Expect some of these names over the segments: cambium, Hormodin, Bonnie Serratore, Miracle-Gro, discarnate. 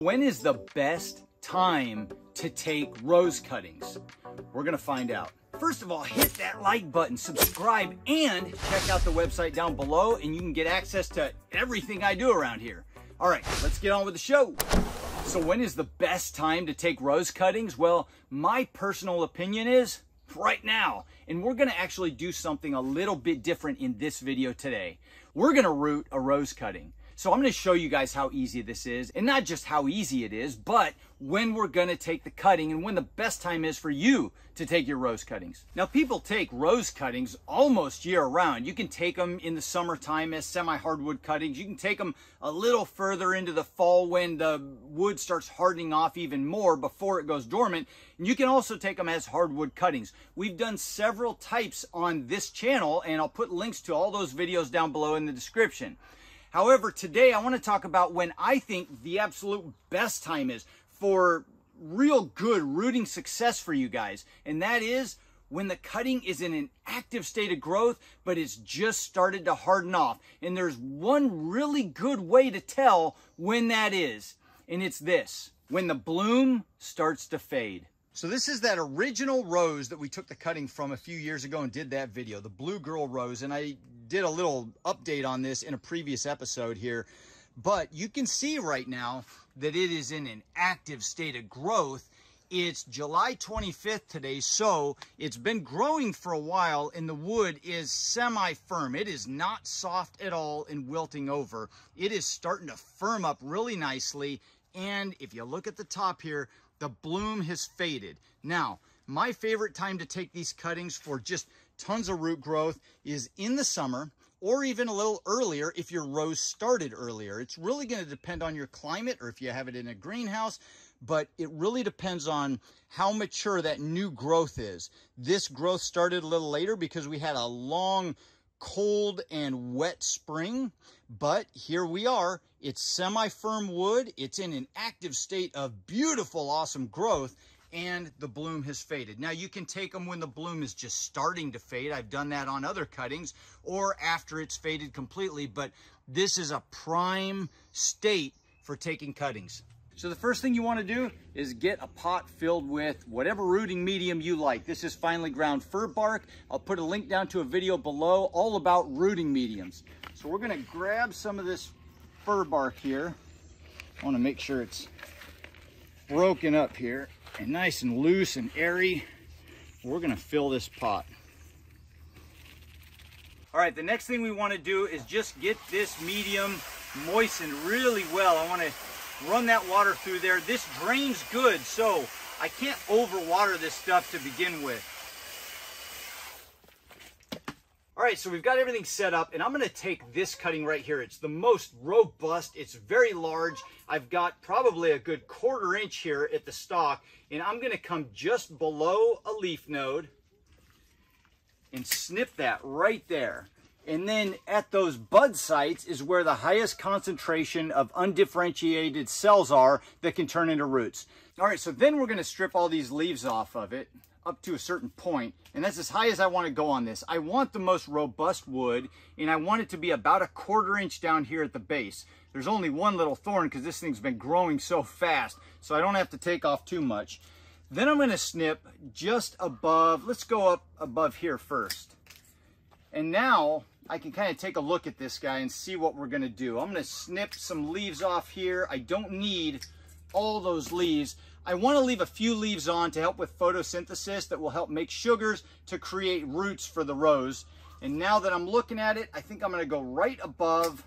When is the best time to take rose cuttings? We're gonna find out. First of all, hit that like button, subscribe, and check out the website down below, and you can get access to everything I do around here. All right, let's get on with the show. So when is the best time to take rose cuttings? Well, my personal opinion is right now. And we're gonna actually do something a little bit different in this video today. We're gonna root a rose cutting. So I'm gonna show you guys how easy this is, and not just how easy it is, but when we're gonna take the cutting and when the best time is for you to take your rose cuttings. Now, people take rose cuttings almost year round. You can take them in the summertime as semi-hardwood cuttings. You can take them a little further into the fall when the wood starts hardening off even more before it goes dormant. And you can also take them as hardwood cuttings. We've done several types on this channel, and I'll put links to all those videos down below in the description. However, today I want to talk about when I think the absolute best time is for real good rooting success for you guys. And that is when the cutting is in an active state of growth, but it's just started to harden off. And there's one really good way to tell when that is. And it's this: when the bloom starts to fade. So this is that original rose that we took the cutting from a few years ago and did that video, the Blue Girl Rose. And I did a little update on this in a previous episode here. But you can see right now that it is in an active state of growth. It's July 25th today, so it's been growing for a while, and the wood is semi-firm. It is not soft at all and wilting over. It is starting to firm up really nicely. And if you look at the top here, the bloom has faded. Now, my favorite time to take these cuttings for just tons of root growth is in the summer, or even a little earlier if your rose started earlier. It's really going to depend on your climate or if you have it in a greenhouse, but it really depends on how mature that new growth is. This growth started a little later because we had a long, cold and wet spring, but here we are. It's semi-firm wood. It's in an active state of beautiful, awesome growth, and the bloom has faded. Now, you can take them when the bloom is just starting to fade. I've done that on other cuttings, or after it's faded completely, but this is a prime state for taking cuttings. So the first thing you want to do is get a pot filled with whatever rooting medium you like. This is finely ground fir bark. I'll put a link down to a video below all about rooting mediums. So we're going to grab some of this fir bark here. I want to make sure it's broken up here and nice and loose and airy. We're going to fill this pot. All right, the next thing we want to do is just get this medium moistened really well. I want to run that water through there. This drains good, so I can't overwater this stuff to begin with. All right, so we've got everything set up, and I'm going to take this cutting right here. It's the most robust. It's very large. I've got probably a good 1/4 inch here at the stalk, and I'm going to come just below a leaf node and snip that right there. And then at those bud sites is where the highest concentration of undifferentiated cells are that can turn into roots. All right, so then we're going to strip all these leaves off of it up to a certain point, and that's as high as I want to go on this. I want the most robust wood, and I want it to be about a 1/4 inch down here at the base. There's only one little thorn because this thing's been growing so fast, so I don't have to take off too much. Then I'm going to snip just above. Let's go up above here first. And now I can kind of take a look at this guy and see what we're going to do. I'm going to snip some leaves off here. I don't need all those leaves. I want to leave a few leaves on to help with photosynthesis that will help make sugars to create roots for the rose. And now that I'm looking at it, I think I'm going to go right above.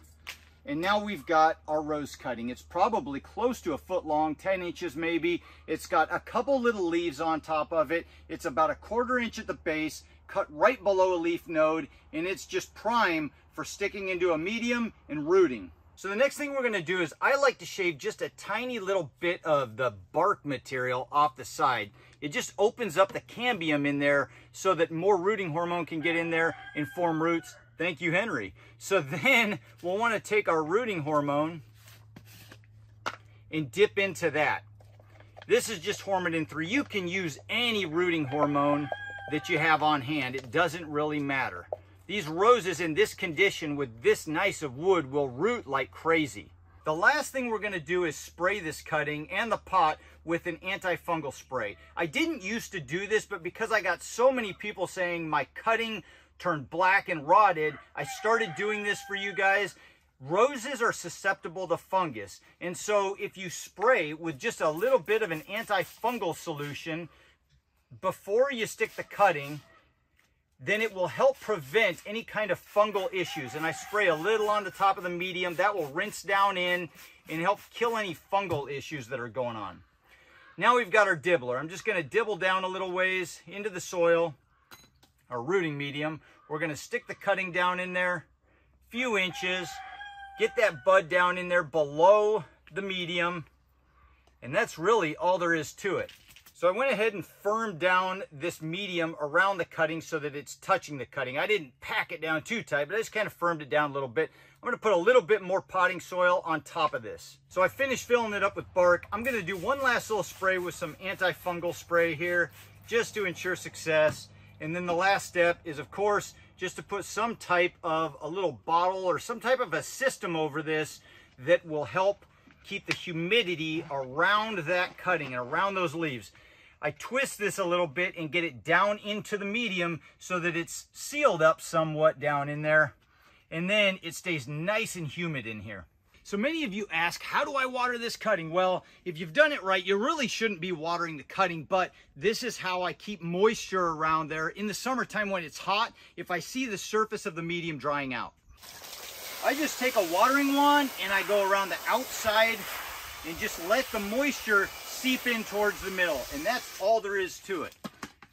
And now we've got our rose cutting. It's probably close to a 1 foot long, 10 inches maybe. It's got a couple little leaves on top of it. It's about a 1/4 inch at the base, cut right below a leaf node, and it's just prime for sticking into a medium and rooting. So the next thing we're going to do is I like to shave just a tiny little bit of the bark material off the side. It just opens up the cambium in there so that more rooting hormone can get in there and form roots. Thank you, Henry. So then we'll want to take our rooting hormone and dip into that. This is just Hormodin 3. You can use any rooting hormone that you have on hand. It doesn't really matter. These roses in this condition with this nice of wood will root like crazy. The last thing we're going to do is spray this cutting and the pot with an antifungal spray. I didn't used to do this, but because I got so many people saying my cutting turned black and rotted, I started doing this for you guys. Roses are susceptible to fungus, and so if you spray with just a little bit of an antifungal solution before you stick the cutting, then it will help prevent any kind of fungal issues. And I spray a little on the top of the medium. That will rinse down in and help kill any fungal issues that are going on. Now we've got our dibbler. I'm just gonna dibble down a little ways into the soil, our rooting medium. We're gonna stick the cutting down in there, few inches, get that bud down in there below the medium, and that's really all there is to it. So I went ahead and firmed down this medium around the cutting so that it's touching the cutting. I didn't pack it down too tight, but I just kind of firmed it down a little bit. I'm going to put a little bit more potting soil on top of this. So I finished filling it up with bark. I'm going to do one last little spray with some antifungal spray here just to ensure success. And then the last step is, of course, just to put some type of a little bottle or some type of a system over this that will help keep the humidity around that cutting and around those leaves. I twist this a little bit and get it down into the medium so that it's sealed up somewhat down in there. And then it stays nice and humid in here. So many of you ask, how do I water this cutting? Well, if you've done it right, you really shouldn't be watering the cutting, but this is how I keep moisture around there in the summertime when it's hot, if I see the surface of the medium drying out. I just take a watering wand and I go around the outside and just let the moisture seep in towards the middle, and that's all there is to it.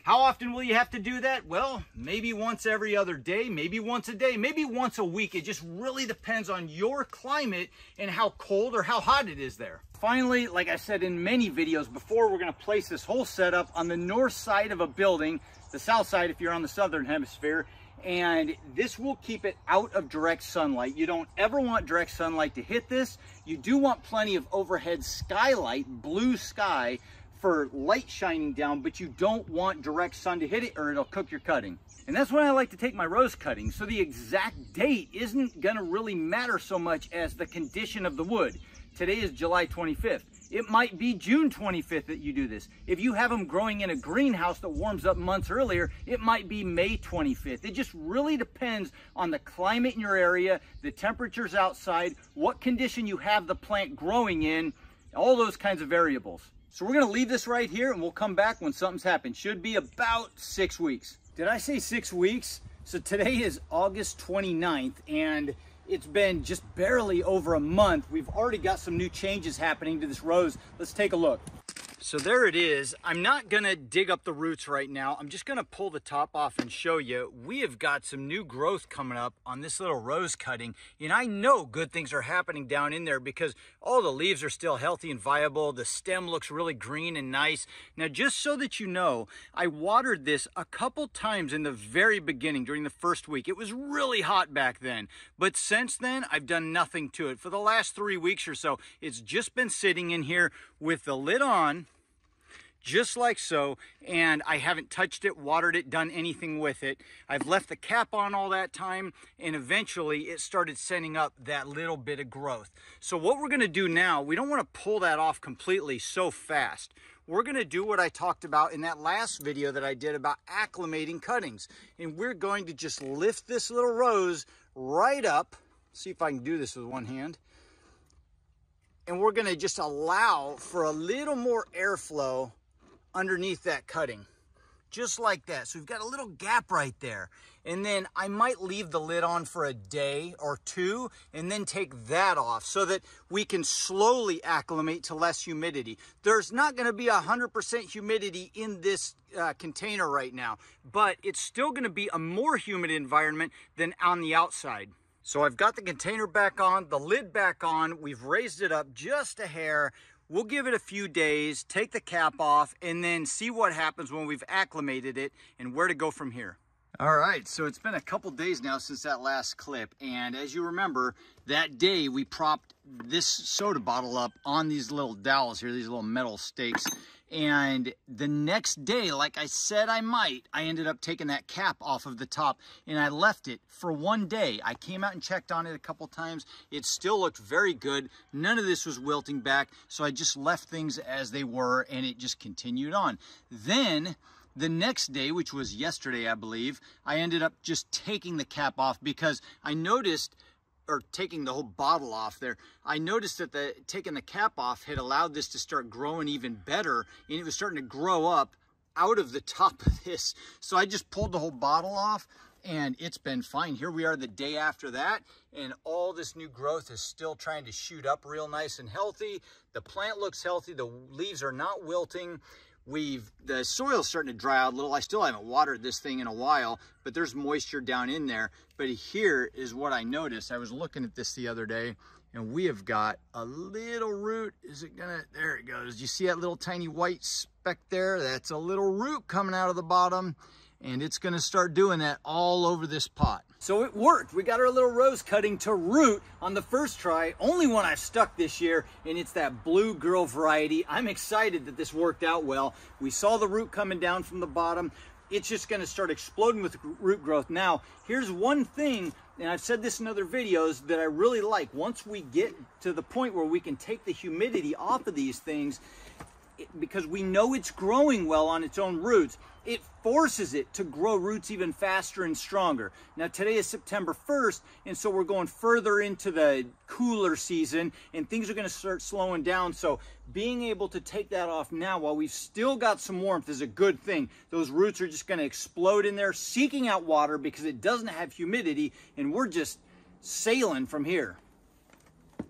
How often will you have to do that? Well, maybe once every other day, maybe once a day, maybe once a week. It just really depends on your climate and how cold or how hot it is there. Finally, like I said in many videos before, we're gonna place this whole setup on the north side of a building, the south side if you're on the southern hemisphere, and this will keep it out of direct sunlight. You don't ever want direct sunlight to hit this. You do want plenty of overhead skylight, blue sky, for light shining down, but you don't want direct sun to hit it or it'll cook your cutting. And that's when I like to take my rose cutting. So the exact date isn't gonna really matter so much as the condition of the wood. Today is July 25th. It might be June 25th that you do this. If you have them growing in a greenhouse that warms up months earlier, it might be May 25th. It just really depends on the climate in your area, the temperatures outside, what condition you have the plant growing in, all those kinds of variables. So we're gonna leave this right here and we'll come back when something's happened. Should be about 6 weeks. Did I say 6 weeks? So today is August 29th and it's been just barely over a month. We've already got some new changes happening to this rose. Let's take a look. So there it is. I'm not gonna dig up the roots right now. I'm just gonna pull the top off and show you. We have got some new growth coming up on this little rose cutting. And I know good things are happening down in there because all the leaves are still healthy and viable. The stem looks really green and nice. Now, just so that you know, I watered this a couple times in the very beginning during the first week. It was really hot back then. But since then, I've done nothing to it. For the last 3 weeks or so, it's just been sitting in here with the lid on, just like so, and I haven't touched it, watered it, done anything with it. I've left the cap on all that time, and eventually it started sending up that little bit of growth. So what we're gonna do now, we don't wanna pull that off completely so fast. We're gonna do what I talked about in that last video that I did about acclimating cuttings. And we're going to just lift this little rose right up. See if I can do this with one hand. And we're gonna just allow for a little more airflow underneath that cutting, just like that. So we've got a little gap right there. And then I might leave the lid on for a day or two and then take that off so that we can slowly acclimate to less humidity. There's not gonna be 100% humidity in this container right now, but it's still gonna be a more humid environment than on the outside. So I've got the container back on, the lid back on, we've raised it up just a hair. We'll give it a few days, take the cap off, and then see what happens when we've acclimated it and where to go from here. All right, so it's been a couple days now since that last clip. And as you remember, that day we propped this soda bottle up on these little dowels here, these little metal stakes. And the next day, like I said I might, I ended up taking that cap off of the top and I left it for one day. I came out and checked on it a couple times. It still looked very good. None of this was wilting back. So I just left things as they were and it just continued on. Then the next day, which was yesterday, I believe, I ended up just taking the cap off because I noticed, or taking the whole bottle off there, I noticed that taking the cap off had allowed this to start growing even better, and it was starting to grow up out of the top of this. So I just pulled the whole bottle off, and it's been fine. Here we are the day after that, and all this new growth is still trying to shoot up real nice and healthy. The plant looks healthy. The leaves are not wilting. The soil's starting to dry out a little. I still haven't watered this thing in a while, but there's moisture down in there. But here is what I noticed. I was looking at this the other day, and we have got a little root. There it goes. You see that little tiny white speck there? That's a little root coming out of the bottom, and it's gonna start doing that all over this pot. So it worked. We got our little rose cutting to root on the first try, only one I've stuck this year, and it's that Blue Girl variety. I'm excited that this worked out well. We saw the root coming down from the bottom. It's just gonna start exploding with root growth. Now, here's one thing, and I've said this in other videos, that I really like. Once we get to the point where we can take the humidity off of these things, because we know it's growing well on its own roots, it forces it to grow roots even faster and stronger. Now today is September 1st, and so we're going further into the cooler season and things are going to start slowing down. So being able to take that off now while we've still got some warmth is a good thing. Those roots are just going to explode in there, seeking out water because it doesn't have humidity, and we're just sailing from here.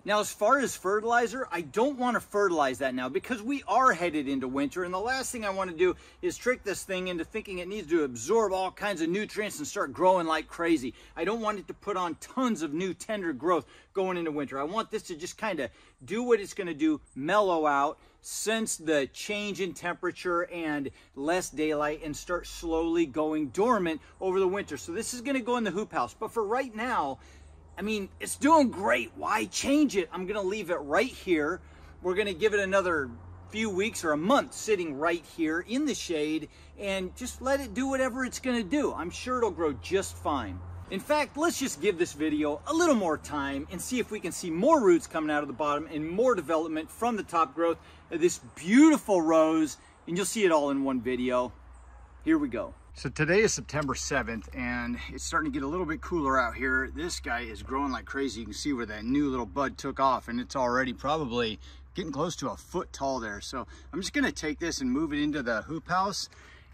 Now, as far as fertilizer, I don't want to fertilize that now because we are headed into winter, and the last thing I want to do is trick this thing into thinking it needs to absorb all kinds of nutrients and start growing like crazy. I don't want it to put on tons of new tender growth going into winter. I want this to just kind of do what it's going to do, mellow out, sense the change in temperature and less daylight, and start slowly going dormant over the winter. So this is going to go in the hoop house, but for right now, I mean, it's doing great. Why change it? I'm going to leave it right here. We're going to give it another few weeks or a month sitting right here in the shade and just let it do whatever it's going to do. I'm sure it'll grow just fine. In fact, let's just give this video a little more time and see if we can see more roots coming out of the bottom and more development from the top growth of this beautiful rose, and you'll see it all in one video. Here we go. So today is September 7th, and it's starting to get a little bit cooler out here. This guy is growing like crazy. You can see where that new little bud took off, and it's already probably getting close to a foot tall there. So I'm just gonna take this and move it into the hoop house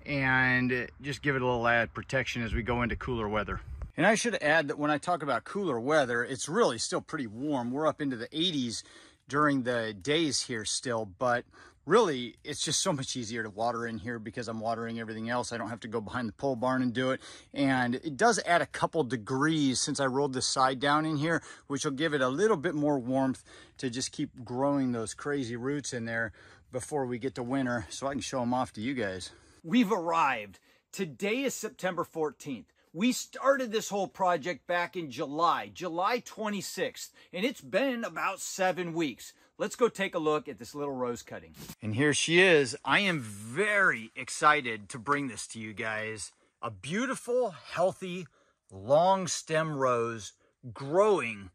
and just give it a little added protection as we go into cooler weather. And I should add that when I talk about cooler weather, it's really still pretty warm. We're up into the 80s during the days here still, but really, it's just so much easier to water in here because I'm watering everything else. I don't have to go behind the pole barn and do it. And it does add a couple degrees since I rolled the side down in here, which will give it a little bit more warmth to just keep growing those crazy roots in there before we get to winter, so I can show them off to you guys. We've arrived. Today is September 14th. We started this whole project back in July 26th, and it's been about 7 weeks. Let's go take a look at this little rose cutting. And here she is. I am very excited to bring this to you guys. A beautiful, healthy, long stem rose growing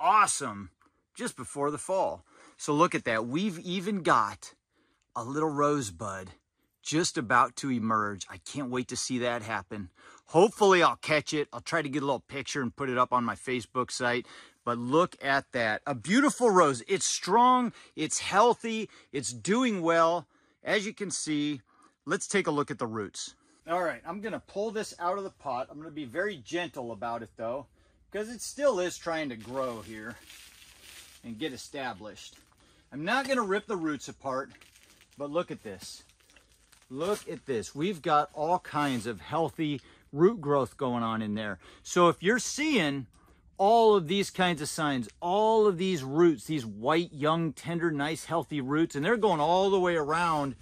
awesome just before the fall. So look at that. We've even got a little rosebud just about to emerge. I can't wait to see that happen. Hopefully I'll catch it. I'll try to get a little picture and put it up on my Facebook site. But look at that. A beautiful rose. It's strong. It's healthy. It's doing well. As you can see, let's take a look at the roots. All right, I'm going to pull this out of the pot. I'm going to be very gentle about it, though, because it still is trying to grow here and get established. I'm not going to rip the roots apart, but look at this. Look at this. We've got all kinds of healthy root growth going on in there. So if you're seeing all of these kinds of signs, all of these roots, these white, young, tender, nice, healthy roots, and they're going all the way around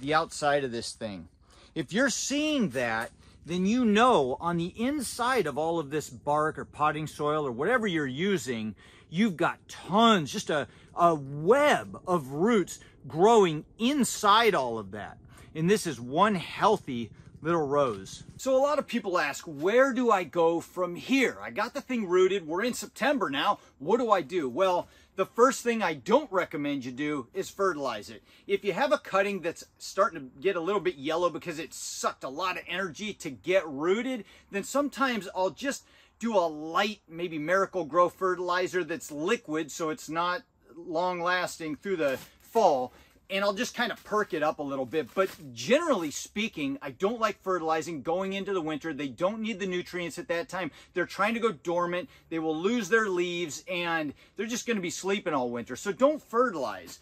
the outside of this thing. If you're seeing that, then you know on the inside of all of this bark or potting soil or whatever you're using, you've got tons, just a, a web of roots growing inside all of that. And this is one healthy little rose. So a lot of people ask, where do I go from here? I got the thing rooted. We're in September now. What do I do? Well, the first thing I don't recommend you do is fertilize it. If you have a cutting that's starting to get a little bit yellow because it sucked a lot of energy to get rooted, then sometimes I'll just do a light, maybe Miracle-Gro fertilizer that's liquid so it's not long-lasting through the fall. And I'll just kind of perk it up a little bit. But generally speaking, I don't like fertilizing going into the winter. They don't need the nutrients at that time. They're trying to go dormant. They will lose their leaves and they're just going to be sleeping all winter. So don't fertilize,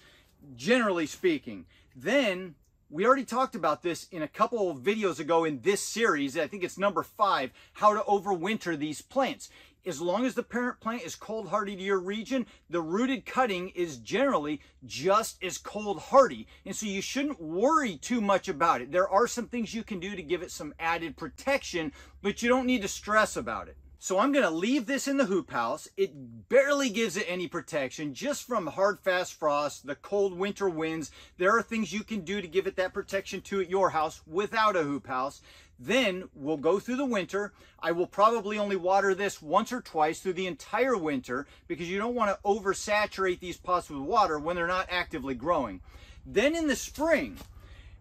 generally speaking. Then we already talked about this in a couple of videos ago in this series. I think it's number 5, how to overwinter these plants. As long as the parent plant is cold hardy to your region, the rooted cutting is generally just as cold hardy. And so you shouldn't worry too much about it. There are some things you can do to give it some added protection, but you don't need to stress about it. So I'm going to leave this in the hoop house. It barely gives it any protection just from hard, fast frost, the cold winter winds. There are things you can do to give it that protection too at your house without a hoop house. Then we'll go through the winter. I will probably only water this once or twice through the entire winter because you don't want to oversaturate these pots with water when they're not actively growing. Then in the spring,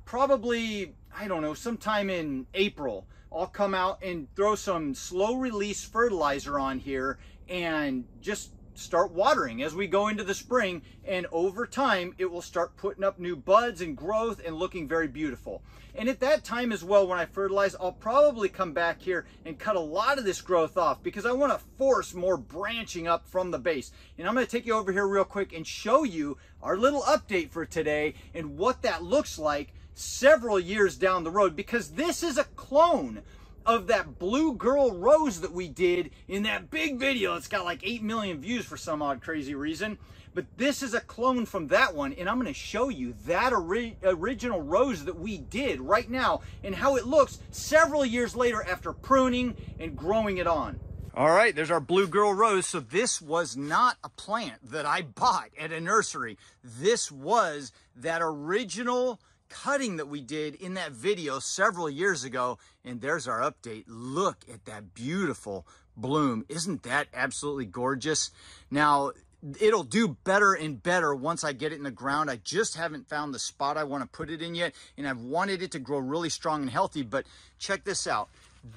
probably, I don't know, sometime in April, I'll come out and throw some slow release fertilizer on here and just start watering as we go into the spring. And over time, it will start putting up new buds and growth and looking very beautiful. And at that time as well, when I fertilize, I'll probably come back here and cut a lot of this growth off because I want to force more branching up from the base. And I'm going to take you over here real quick and show you our little update for today and what that looks like several years down the road, because this is a clone of that blue girl rose that we did in that big video. It's got like 8 million views for some odd crazy reason, but this is a clone from that one. And I'm going to show you that original rose that we did right now and how it looks several years later after pruning and growing it on. All right, there's our blue girl rose. So this was not a plant that I bought at a nursery. This was that original cutting that we did in that video several years ago. And there's our update. Look at that beautiful bloom. Isn't that absolutely gorgeous? Now, it'll do better and better once I get it in the ground. I just haven't found the spot I want to put it in yet. And I've wanted it to grow really strong and healthy. But check this out.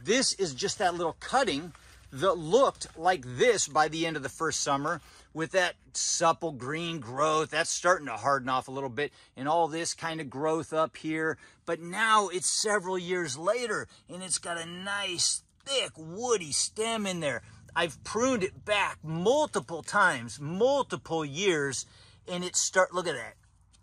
This is just that little cutting that looked like this by the end of the first summer, with that supple green growth that's starting to harden off a little bit and all this kind of growth up here. But now it's several years later and it's got a nice thick woody stem in there. I've pruned it back multiple times, multiple years, and look at that.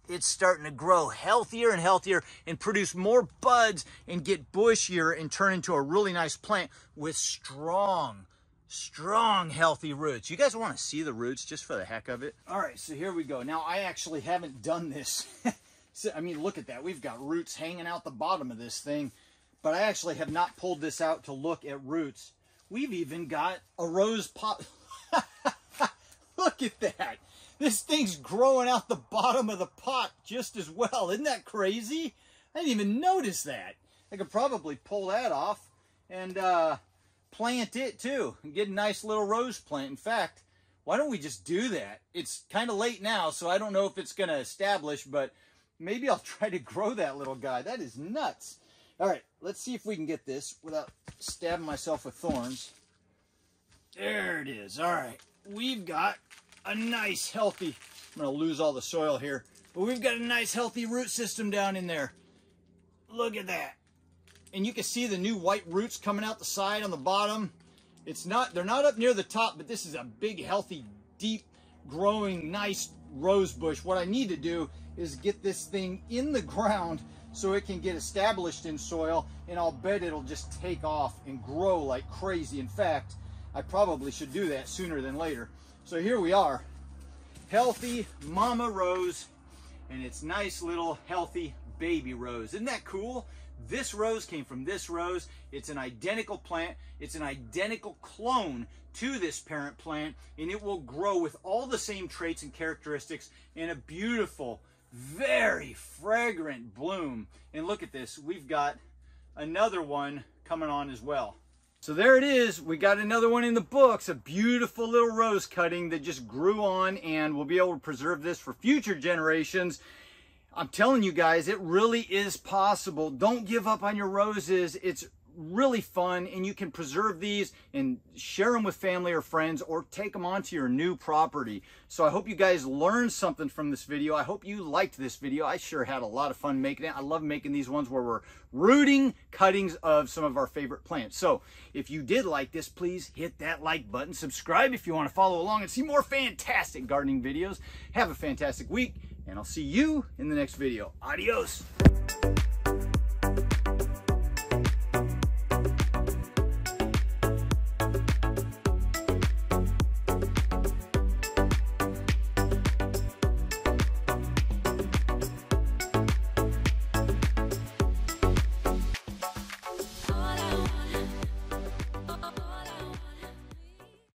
It's starting to grow healthier and healthier and produce more buds and get bushier and turn into a really nice plant with strong healthy roots. You guys want to see the roots just for the heck of it? All right, so here we go. Now I actually haven't done this. So, I mean, look at that. We've got roots hanging out the bottom of this thing, but I actually have not pulled this out to look at roots. We've even got a rose pot. Look at that. This thing's growing out the bottom of the pot just as well. Isn't that crazy? I didn't even notice that. I could probably pull that off and plant it too and get a nice little rose plant. In fact, why don't we just do that? It's kind of late now, so I don't know if it's going to establish, but maybe I'll try to grow that little guy. That is nuts. All right, let's see if we can get this without stabbing myself with thorns. There it is. All right, we've got a nice healthy, I'm going to lose all the soil here, but we've got a nice healthy root system down in there. Look at that. And you can see the new white roots coming out the side on the bottom. They're not up near the top, but this is a big, healthy, deep growing, nice rose bush. What I need to do is get this thing in the ground so it can get established in soil, and I'll bet it'll just take off and grow like crazy. In fact, I probably should do that sooner than later. So here we are, healthy mama rose, and its nice little healthy baby rose. Isn't that cool? This rose came from this rose. It's an identical plant. It's an identical clone to this parent plant, and it will grow with all the same traits and characteristics in a beautiful, very fragrant bloom. And look at this. We've got another one coming on as well. So there it is. We got another one in the books, a beautiful little rose cutting that just grew on, and we'll be able to preserve this for future generations. I'm telling you guys, it really is possible. Don't give up on your roses. It's really fun, and you can preserve these and share them with family or friends, or take them onto your new property. So I hope you guys learned something from this video. I hope you liked this video. I sure had a lot of fun making it. I love making these ones where we're rooting cuttings of some of our favorite plants. So if you did like this, please hit that like button. Subscribe if you want to follow along and see more fantastic gardening videos. Have a fantastic week, and I'll see you in the next video. Adios.